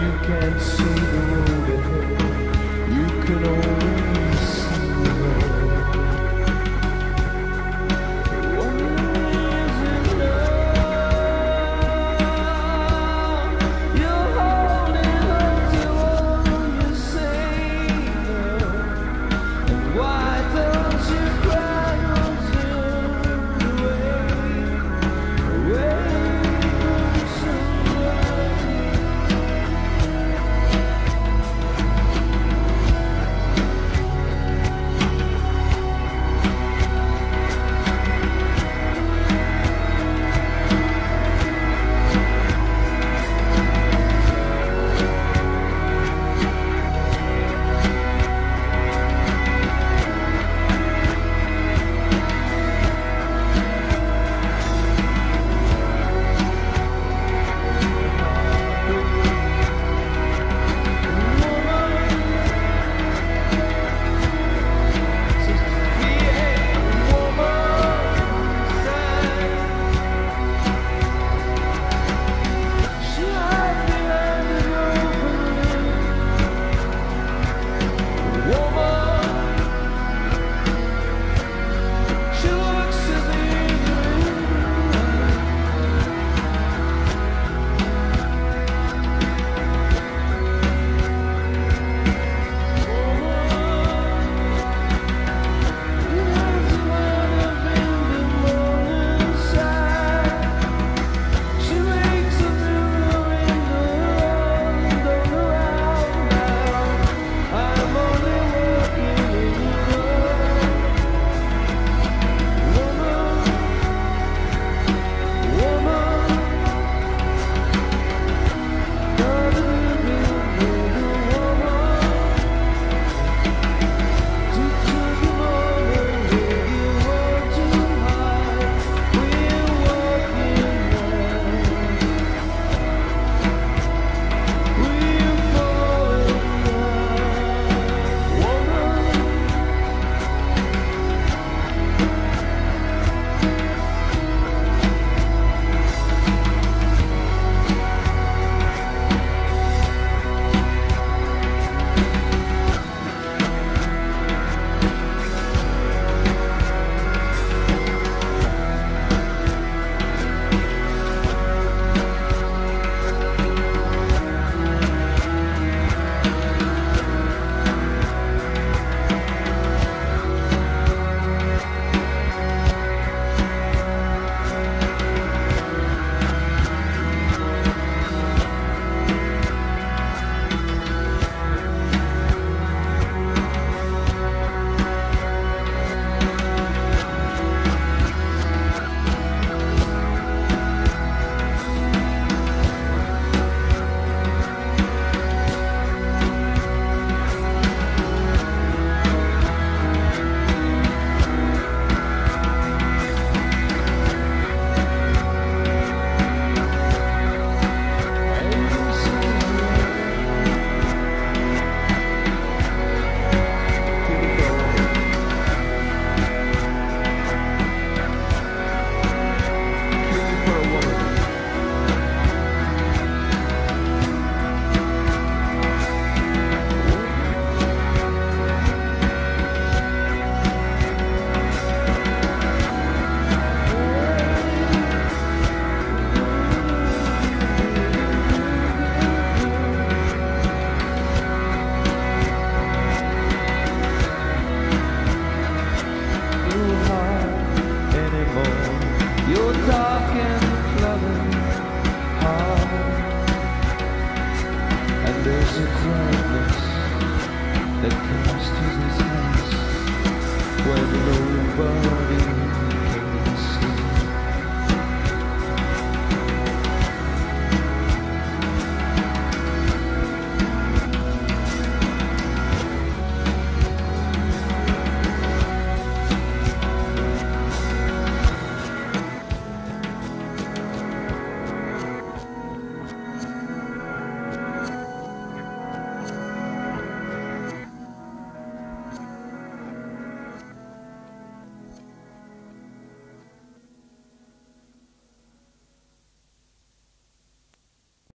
you can't see the road ahead.